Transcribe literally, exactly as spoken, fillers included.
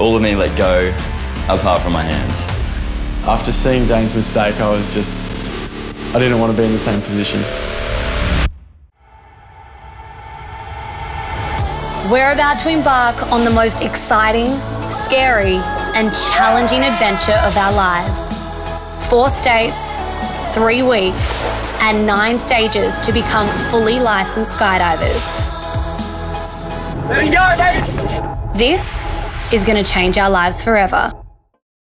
all of me let go, apart from my hands. After seeing Dane's mistake, I was just, I didn't want to be in the same position. We're about to embark on the most exciting, scary, and challenging adventure of our lives. Four states, three weeks, and nine stages to become fully licensed skydivers. There you go, baby. This is going to change our lives forever.